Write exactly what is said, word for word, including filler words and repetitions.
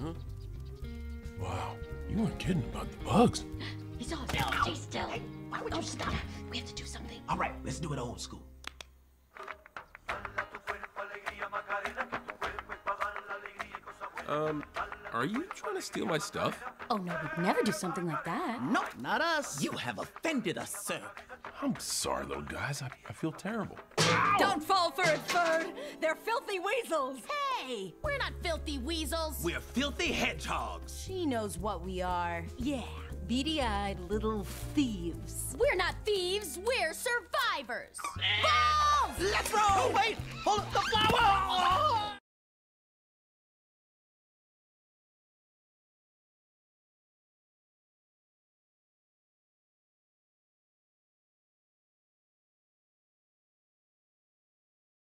Huh? Wow, you weren't kidding about the bugs. He's off. Bill, stay still. Hey, why would you stop? We have to do something. All right, let's do it old school. Um, are you trying to steal my stuff? Oh, no, we'd never do something like that. No, nope, not us. You have offended us, sir. I'm sorry, little guys. I, I feel terrible. Ow! Don't fall for it, Bird. They're filthy weasels. Hey, we're not filthy weasels. We're filthy hedgehogs. She knows what we are. Yeah, beady-eyed little thieves. We're not thieves. We're survivors. Balls! Let's roll. Oh, wait. Hold up the flower. Oh!